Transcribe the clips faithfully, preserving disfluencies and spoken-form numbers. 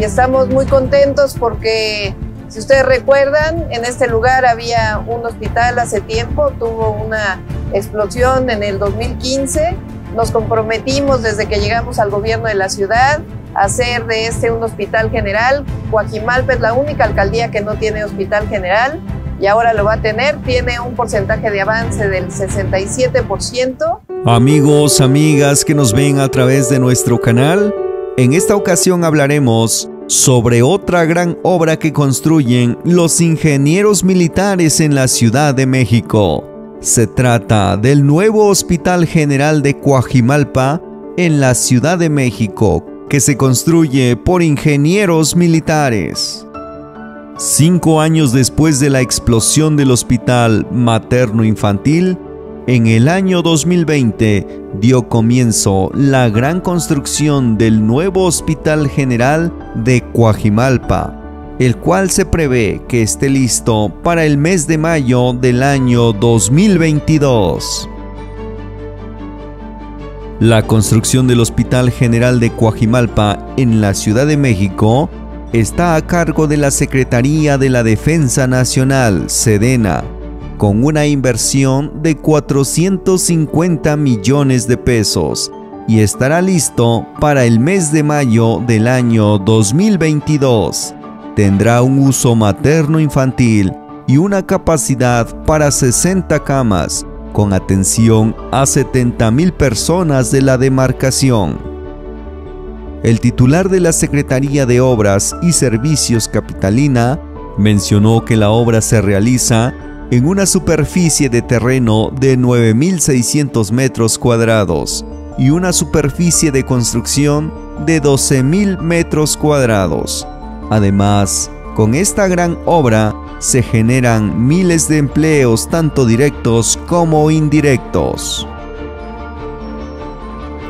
y estamos muy contentos porque, si ustedes recuerdan, en este lugar había un hospital hace tiempo, tuvo una explosión en el dos mil quince. Nos comprometimos desde que llegamos al gobierno de la ciudad a hacer de este un hospital general. Cuajimalpa es la única alcaldía que no tiene hospital general y ahora lo va a tener. Tiene un porcentaje de avance del sesenta y siete por ciento. Amigos, amigas que nos ven a través de nuestro canal, en esta ocasión hablaremos sobre otra gran obra que construyen los ingenieros militares en la Ciudad de México. Se trata del nuevo Hospital General de Cuajimalpa en la Ciudad de México, que se construye por ingenieros militares. Cinco años después de la explosión del Hospital Materno-Infantil, en el año dos mil veinte dio comienzo la gran construcción del nuevo Hospital General de Cuajimalpa, el cual se prevé que esté listo para el mes de mayo del año dos mil veintidós. La construcción del Hospital General de Cuajimalpa en la Ciudad de México está a cargo de la Secretaría de la Defensa Nacional, Sedena, con una inversión de cuatrocientos cincuenta millones de pesos y estará listo para el mes de mayo del año dos mil veintidós. Tendrá un uso materno-infantil y una capacidad para sesenta camas, con atención a setenta mil personas de la demarcación. El titular de la Secretaría de Obras y Servicios Capitalina mencionó que la obra se realiza en una superficie de terreno de nueve mil seiscientos metros cuadrados y una superficie de construcción de doce mil metros cuadrados. Además, con esta gran obra se generan miles de empleos tanto directos como indirectos.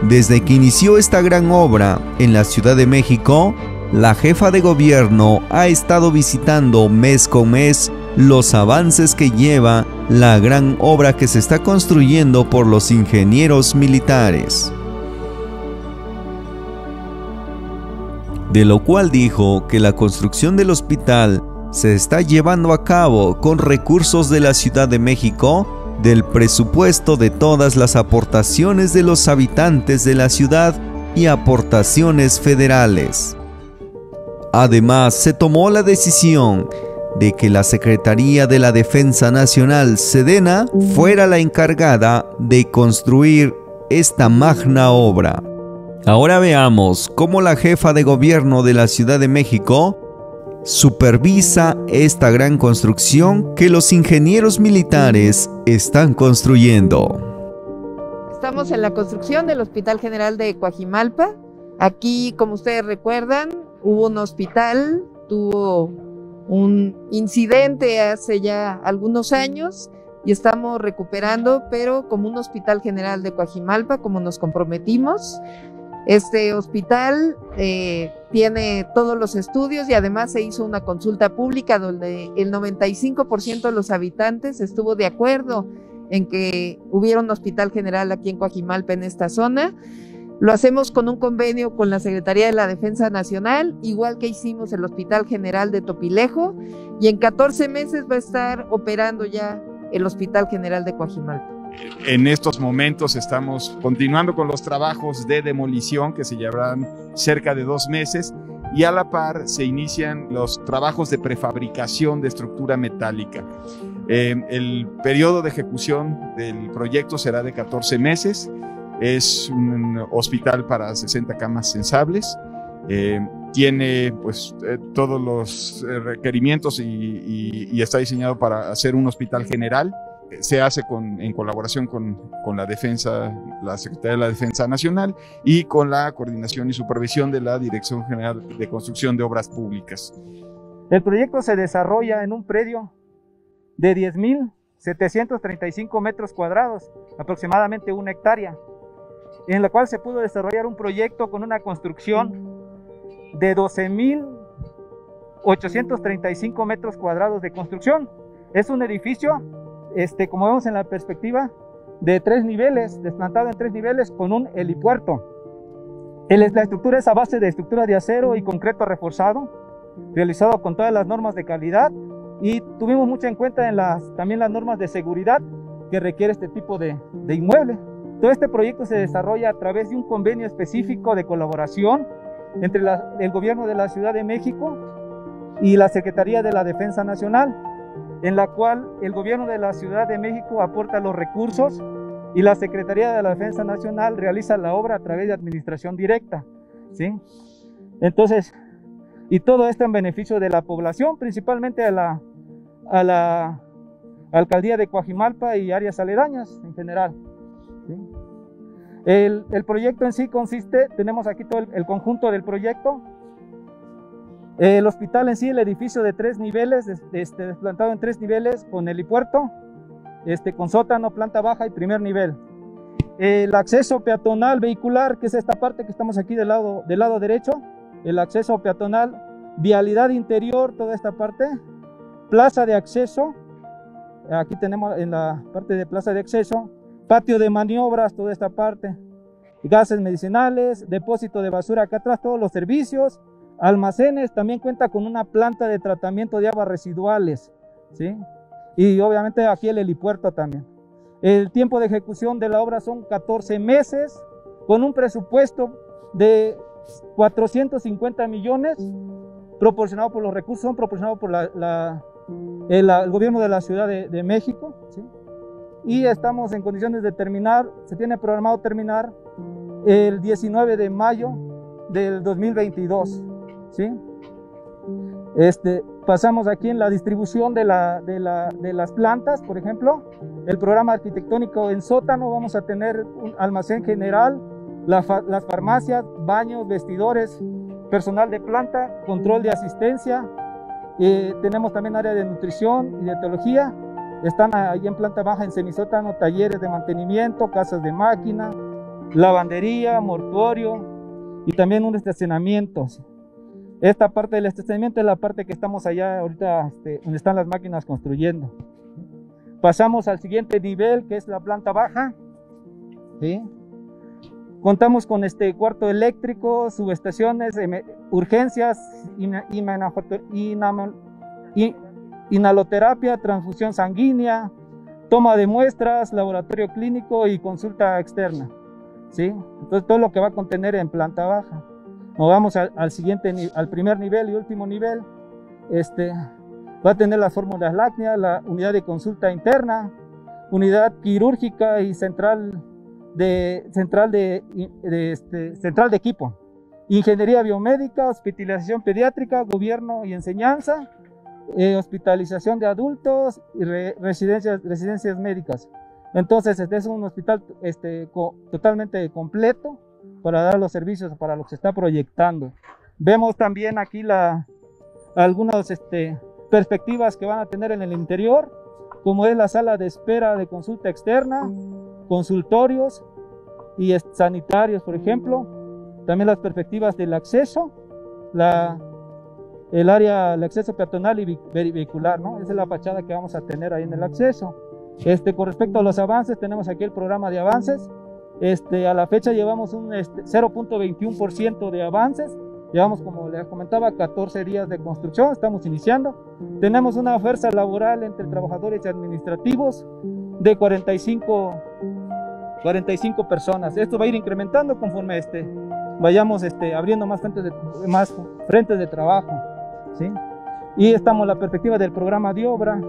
Desde que inició esta gran obra en la Ciudad de México, la jefa de gobierno ha estado visitando mes con mes los avances que lleva la gran obra que se está construyendo por los ingenieros militares, de lo cual dijo que la construcción del hospital se está llevando a cabo con recursos de la Ciudad de México, del presupuesto de todas las aportaciones de los habitantes de la ciudad y aportaciones federales. Además, se tomó la decisión de que la Secretaría de la Defensa Nacional, Sedena, fuera la encargada de construir esta magna obra. Ahora veamos cómo la jefa de gobierno de la Ciudad de México supervisa esta gran construcción que los ingenieros militares están construyendo. Estamos en la construcción del Hospital General de Cuajimalpa. Aquí, como ustedes recuerdan, hubo un hospital, tuvo un incidente hace ya algunos años y estamos recuperando, pero como un Hospital General de Cuajimalpa, como nos comprometimos. Este hospital eh, tiene todos los estudios y además se hizo una consulta pública donde el noventa y cinco por ciento de los habitantes estuvo de acuerdo en que hubiera un hospital general aquí en Cuajimalpa, en esta zona. Lo hacemos con un convenio con la Secretaría de la Defensa Nacional, igual que hicimos el Hospital General de Topilejo, y en catorce meses va a estar operando ya el Hospital General de Cuajimalpa. En estos momentos estamos continuando con los trabajos de demolición que se llevarán cerca de dos meses y a la par se inician los trabajos de prefabricación de estructura metálica. Eh, el periodo de ejecución del proyecto será de catorce meses, es un hospital para sesenta camas sensibles, eh, tiene pues, eh, todos los requerimientos y, y, y está diseñado para hacer un hospital general. Se hace con, en colaboración con, con la Defensa, la Secretaría de la Defensa Nacional y con la coordinación y supervisión de la Dirección General de Construcción de Obras Públicas. El proyecto se desarrolla en un predio de diez mil setecientos treinta y cinco metros cuadrados, aproximadamente una hectárea, en la cual se pudo desarrollar un proyecto con una construcción de doce mil ochocientos treinta y cinco metros cuadrados de construcción. Es un edificio Este, como vemos en la perspectiva, de tres niveles, desplantado en tres niveles con un helipuerto. La estructura es a base de estructura de acero y concreto reforzado, realizado con todas las normas de calidad, y tuvimos mucho en cuenta en las, también las normas de seguridad que requiere este tipo de, de inmueble. Todo este proyecto se desarrolla a través de un convenio específico de colaboración entre la, el gobierno de la Ciudad de México y la Secretaría de la Defensa Nacional, en la cual el gobierno de la Ciudad de México aporta los recursos y la Secretaría de la Defensa Nacional realiza la obra a través de administración directa, ¿sí? Entonces, y todo esto en beneficio de la población, principalmente a la, a la alcaldía de Cuajimalpa y áreas aledañas en general, ¿sí? el, el proyecto en sí consiste, tenemos aquí todo el, el conjunto del proyecto, el hospital en sí, el edificio de tres niveles, este, desplantado en tres niveles con helipuerto, Este, con sótano, planta baja y primer nivel. El acceso peatonal vehicular, que es esta parte que estamos aquí del lado, del lado derecho, el acceso peatonal, vialidad interior, toda esta parte, plaza de acceso, aquí tenemos en la parte de plaza de acceso, patio de maniobras, toda esta parte, gases medicinales, depósito de basura acá atrás, todos los servicios, almacenes, también cuenta con una planta de tratamiento de aguas residuales, ¿sí? Y obviamente aquí el helipuerto también. El tiempo de ejecución de la obra son catorce meses, con un presupuesto de cuatrocientos cincuenta millones, proporcionado por los recursos, son proporcionados por la, la, el, el gobierno de la Ciudad de, de México, ¿sí? Y estamos en condiciones de terminar, se tiene programado terminar el diecinueve de mayo del dos mil veintidós, ¿sí? Este, pasamos aquí en la distribución de, la, de, la, de las plantas, por ejemplo, el programa arquitectónico en sótano, vamos a tener un almacén general, la, las farmacias, baños, vestidores, personal de planta, control de asistencia, eh, tenemos también área de nutrición y de etología, están ahí en planta baja, en semisótano, talleres de mantenimiento, casas de máquina, lavandería, mortuorio y también un estacionamiento. Esta parte del estacionamiento es la parte que estamos allá ahorita, este, donde están las máquinas construyendo. Pasamos al siguiente nivel, que es la planta baja, ¿sí? Contamos con este cuarto eléctrico, subestaciones, urgencias, ina, ina, ina, in, inhaloterapia, transfusión sanguínea, toma de muestras, laboratorio clínico y consulta externa, ¿sí? Entonces todo lo que va a contener en planta baja. Nos vamos al, al siguiente, al primer nivel y último nivel. Este, va a tener las fórmulas lácteas, la unidad de consulta interna, unidad quirúrgica y central de, central de, de, este, central de equipo, ingeniería biomédica, hospitalización pediátrica, gobierno y enseñanza, eh, hospitalización de adultos y re, residencias, residencias médicas. Entonces, este es un hospital este, co, totalmente completo para dar los servicios para los que se está proyectando. Vemos también aquí la, algunas este, perspectivas que van a tener en el interior, como es la sala de espera de consulta externa, consultorios y sanitarios, por ejemplo. También las perspectivas del acceso, la, el área, el acceso peatonal y vehicular, ¿no? Esa es la fachada que vamos a tener ahí en el acceso. Este, con respecto a los avances, tenemos aquí el programa de avances. Este, a la fecha llevamos un este, cero punto veintiuno por ciento de avances, llevamos, como les comentaba, catorce días de construcción, estamos iniciando. Tenemos una oferta laboral entre trabajadores y administrativos de cuarenta y cinco personas. Esto va a ir incrementando conforme este, vayamos este, abriendo más frentes de, más frentes de trabajo, ¿sí? Y estamos en la perspectiva del programa de obra,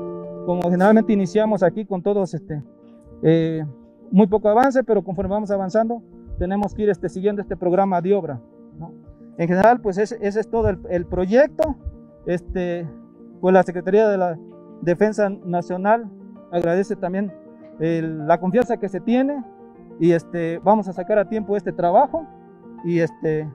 como generalmente iniciamos aquí con todos este, eh, muy poco avance, pero conforme vamos avanzando tenemos que ir este, siguiendo este programa de obra, ¿no? En general, pues ese, ese es todo el, el proyecto. Este, pues la Secretaría de la Defensa Nacional agradece también el, la confianza que se tiene, y este, vamos a sacar a tiempo este trabajo y, este,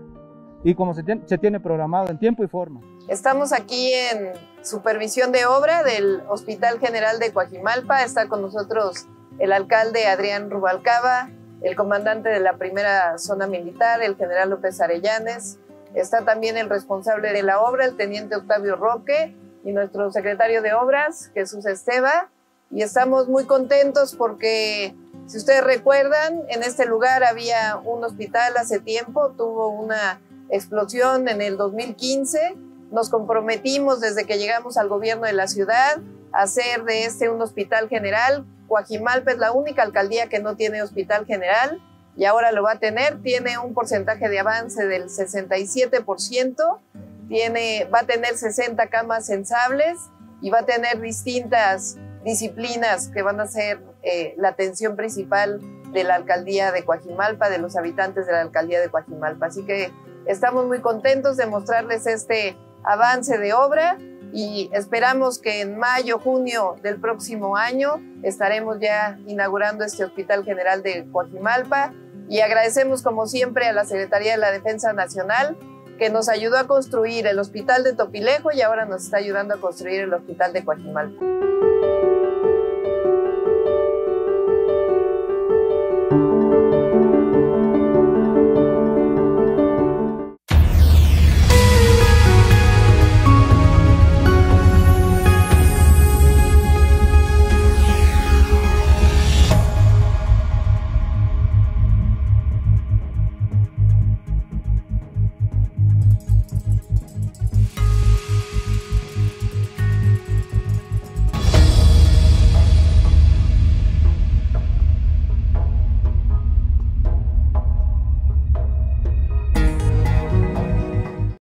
y como se tiene, se tiene programado en tiempo y forma. Estamos aquí en supervisión de obra del Hospital General de Cuajimalpa. Está con nosotros el alcalde Adrián Rubalcava, el comandante de la primera zona militar, el general López Arellanes. Está también el responsable de la obra, el teniente Octavio Roque, y nuestro secretario de Obras, Jesús Esteba. Y estamos muy contentos porque Si ustedes recuerdan, en este lugar había un hospital hace tiempo, tuvo una explosión en el dos mil quince. Nos comprometimos desde que llegamos al gobierno de la ciudad a hacer de este un hospital general. Cuajimalpa es la única alcaldía que no tiene hospital general y ahora lo va a tener. Tiene un porcentaje de avance del sesenta y siete por ciento, tiene, va a tener sesenta camas sensibles y va a tener distintas disciplinas que van a ser eh, la atención principal de la alcaldía de Cuajimalpa, de los habitantes de la alcaldía de Cuajimalpa. Así que estamos muy contentos de mostrarles este avance de obra y esperamos que en mayo, junio del próximo año estaremos ya inaugurando este Hospital General de Cuajimalpa, y agradecemos como siempre a la Secretaría de la Defensa Nacional que nos ayudó a construir el Hospital de Topilejo y ahora nos está ayudando a construir el Hospital de Cuajimalpa.